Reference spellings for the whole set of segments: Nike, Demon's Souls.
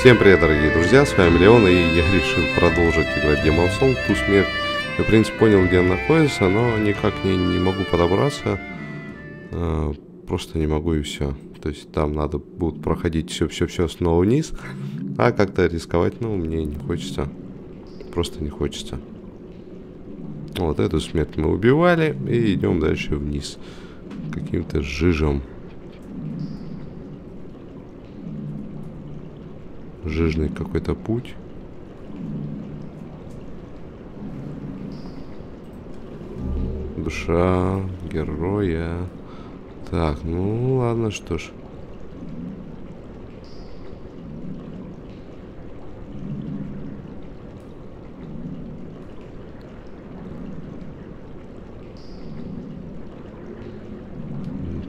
Всем привет, дорогие друзья, с вами Леон, и я решил продолжить играть Demon's Souls, ту смерть. Я, в принципе, понял, где она находится, но никак не могу подобраться, просто не могу и все. То есть там надо будет проходить все снова вниз, а как-то рисковать, ну, мне не хочется, просто не хочется. Вот эту смерть мы убивали и идем дальше вниз, каким-то жижем. Жижный какой-то путь. Душа героя. Так, ну ладно, что ж.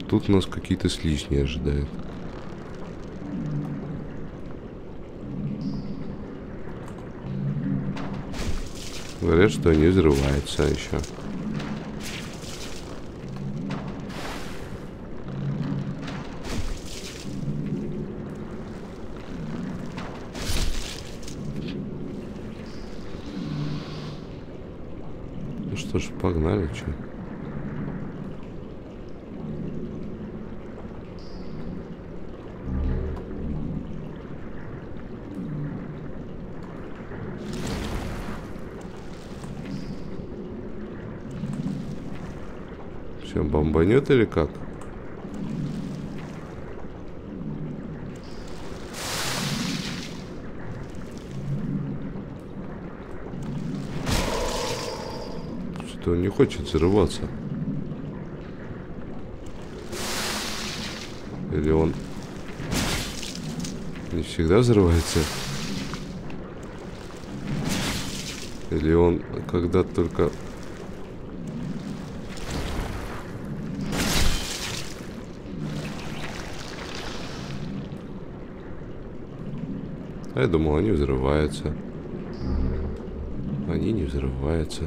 Тут нас какие-то слизни ожидают. Говорят, что они взрываются еще. Ну что ж, погнали, че. Бомбанет или как? Что-то он не хочет взрываться. Или он не всегда взрывается? Или он когда только... Я думал, они взрываются. Они не взрываются.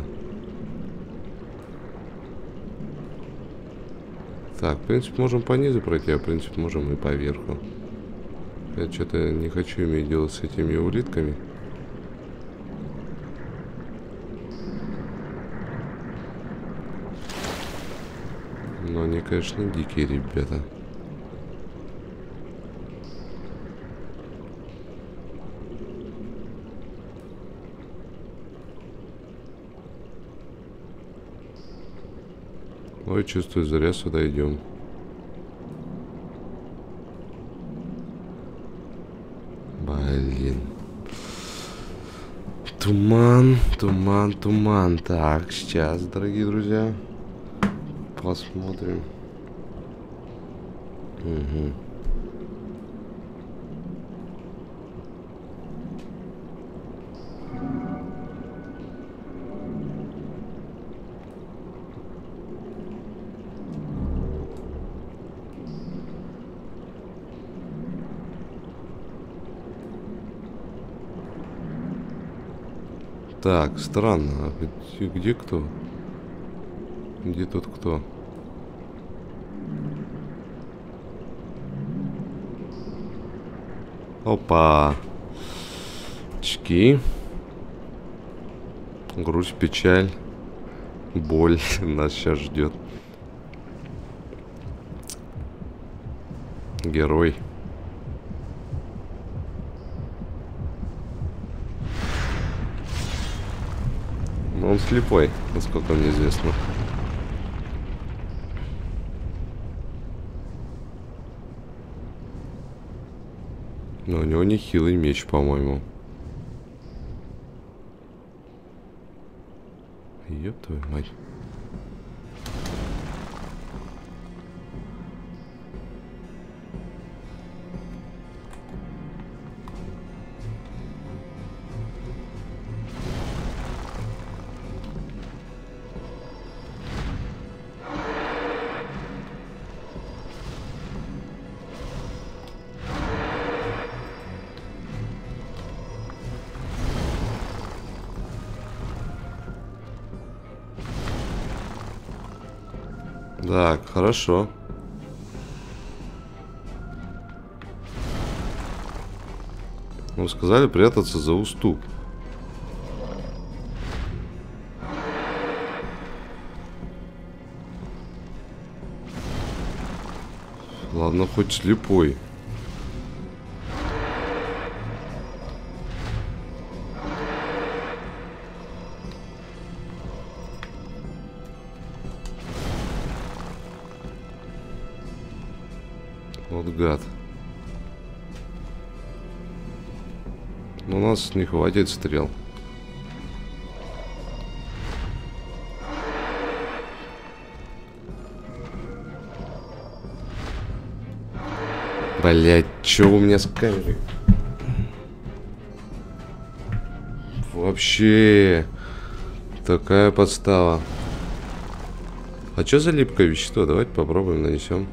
Так, в принципе, можем по низу пройти, а в принципе, можем и по верху. Я что-то не хочу иметь дело с этими улитками. Но они, конечно, дикие ребята. Ой, чувствую, зря сюда идем. Блин. Туман, туман, туман. Так, сейчас, дорогие друзья, посмотрим. Угу. Так, странно. Где кто? Где тут кто? Опа. Очки. Грусть, печаль. Боль нас сейчас ждет. Герой. Он слепой, насколько мне известно. Но у него нехилый меч, по-моему. Ёб твою мать. Так, хорошо. Ну, сказали прятаться за уступ. Ладно, хоть слепой. Вот гад. Но у нас не хватит стрел. Блять, чё у меня с камерой? Вообще такая подстава. А чё за липкое вещество? Давайте попробуем нанесем.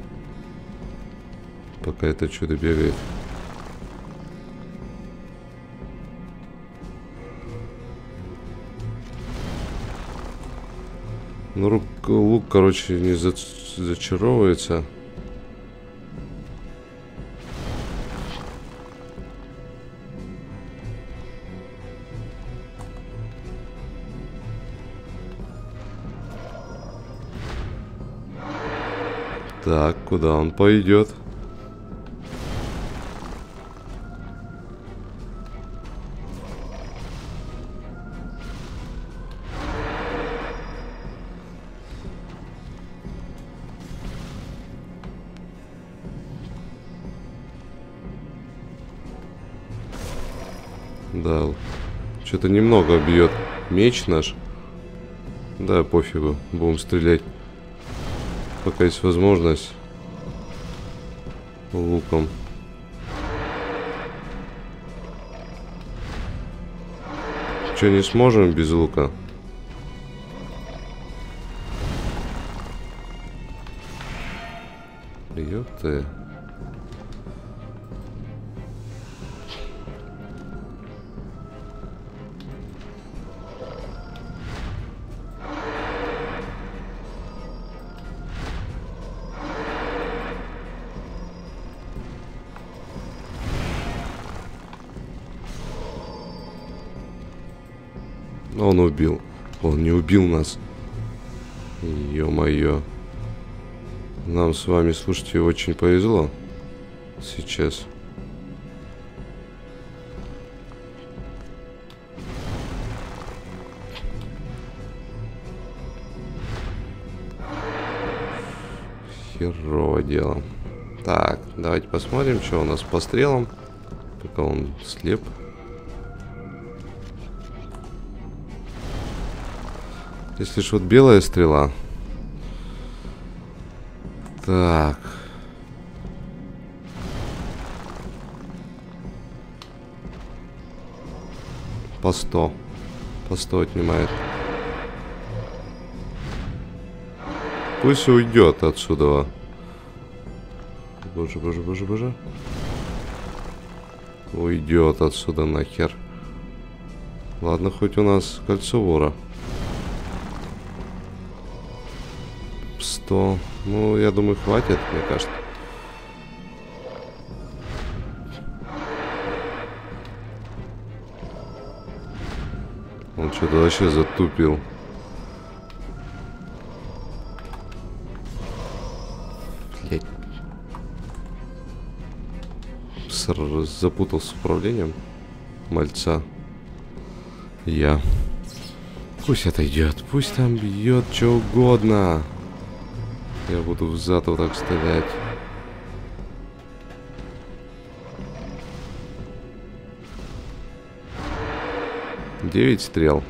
Пока это чудо бегает. Ну, лук, короче, не зачаровывается. Так, куда он пойдет? Да, что-то немного бьет меч наш. Да, пофигу, будем стрелять. Пока есть возможность луком. Че, не сможем без лука? Ёпты. Он убил. Он не убил нас. Ё-моё. Нам с вами, слушайте, очень повезло. Сейчас. Херово дело. Так, давайте посмотрим, что у нас по стрелам. Пока он слеп. Если ж вот белая стрела. Так. По 100. По 100 отнимает. Пусть уйдет отсюда. Боже, боже, боже, боже. Уйдет отсюда нахер. Ладно, хоть у нас кольцо вора. 100. Ну, я думаю, хватит, мне кажется. Он что-то вообще затупил. Блять. Сразу запутался с управлением мальца. Я. Пусть отойдет, пусть там бьет что угодно. Я буду взад вот так стрелять. Девять стрел.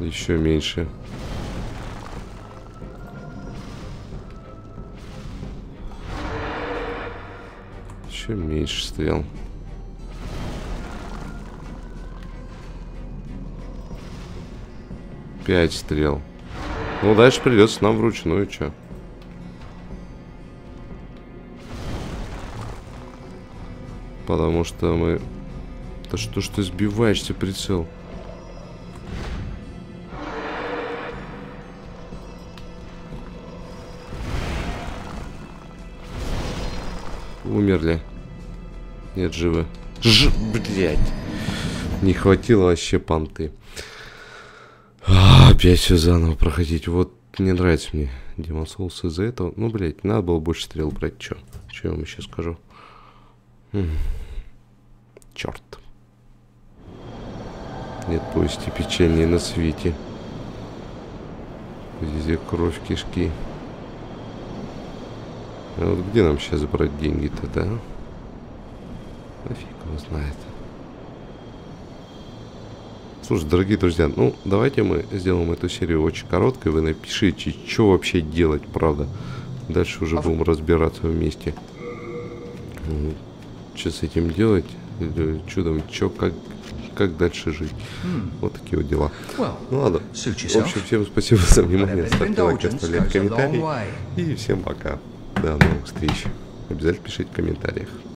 Еще меньше. Еще меньше стрел. Пять стрел. Ну, дальше придется нам вручную, чё. Потому что мы... Да что ж ты сбиваешься, прицел? умерли? Нет, живы. Блять. Не хватило вообще понты. Опять все заново проходить. Вот не нравится мне Demon's Souls из-за этого. Ну, блять, надо было больше стрел брать. Че? Че я вам еще скажу? Черт. Нет повести печальнее на свете. Везде кровь, кишки. А вот где нам сейчас брать деньги-то, да? Нафиг его знает. Слушай, дорогие друзья, ну давайте мы сделаем эту серию очень короткой. Вы напишите, что вообще делать, правда. Дальше уже будем разбираться вместе. Что с этим делать? Чудом, что, как дальше жить. Вот такие вот дела. Ну ладно. В общем, всем спасибо за внимание. Ставьте лайки, оставляйте комментарии. И всем пока. До новых встреч. Обязательно пишите в комментариях.